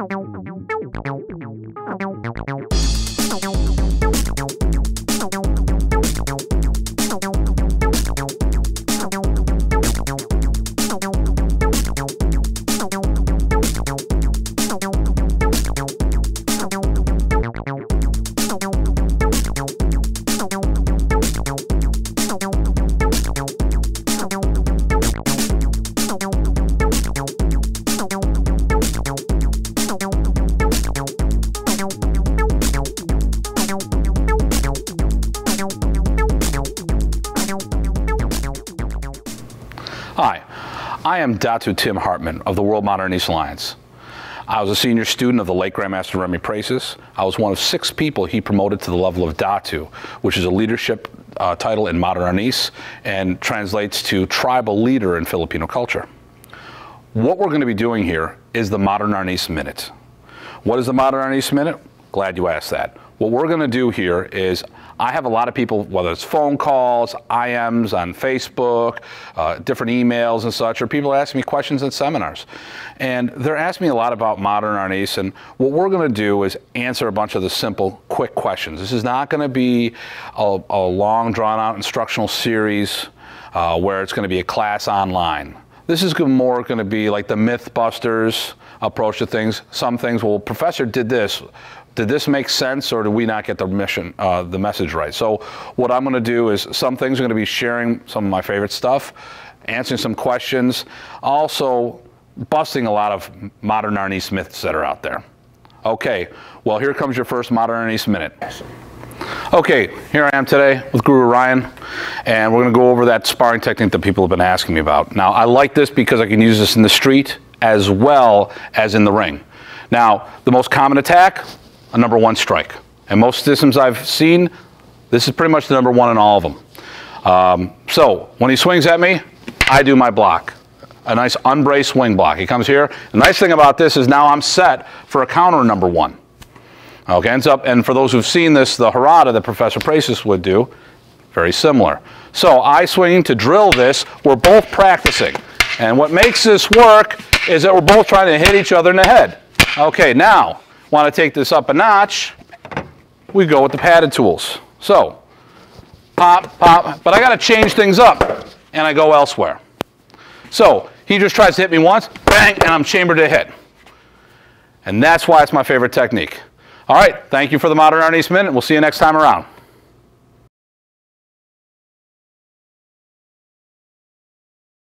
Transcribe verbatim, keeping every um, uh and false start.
Hi, I am Datu Tim Hartman of the World Modern Arnis Alliance. I was a senior student of the late Grandmaster Remy Presas. I was one of six people he promoted to the level of Datu, which is a leadership uh, title in Modern Arnis and translates to tribal leader in Filipino culture. What we're going to be doing here is the Modern Arnis Minute. What is the Modern Arnis Minute? Glad you asked that. What we're going to do here is, I have a lot of people, whether it's phone calls, I Ms on Facebook, uh, different emails and such, or people asking me questions at seminars. And they're asking me a lot about Modern Arnis, and what we're going to do is answer a bunch of the simple, quick questions. This is not going to be a, a long, drawn-out instructional series uh, where it's going to be a class online. This is more going to be like the Mythbusters approach to things. Some things, well, Professor did this. Did this make sense, or did we not get the mission, uh, the message right? So what I'm going to do is, some things are going to be sharing some of my favorite stuff, answering some questions, also busting a lot of Modern Arnis myths that are out there. Okay, well, here comes your first Modern Arnis Minute. Okay, here I am today with Guru Ryan, and we're going to go over that sparring technique that people have been asking me about. Now, I like this because I can use this in the street as well as in the ring. Now, the most common attack, a number one strike. And most systems I've seen, this is pretty much the number one in all of them. Um, so when he swings at me, I do my block. A nice unbraced swing block. He comes here. The nice thing about this is now I'm set for a counter number one. Okay, ends up, and for those who've seen this, the Herrada that Professor Presas would do, very similar. So I swing to drill this. We're both practicing. And what makes this work is that we're both trying to hit each other in the head. Okay, now, want to take this up a notch, we go with the padded tools. So, pop, pop, but I got to change things up, and I go elsewhere. So, he just tries to hit me once, bang, and I'm chambered to hit. And that's why it's my favorite technique. All right, thank you for the Modern Arnis Minute. We'll see you next time around.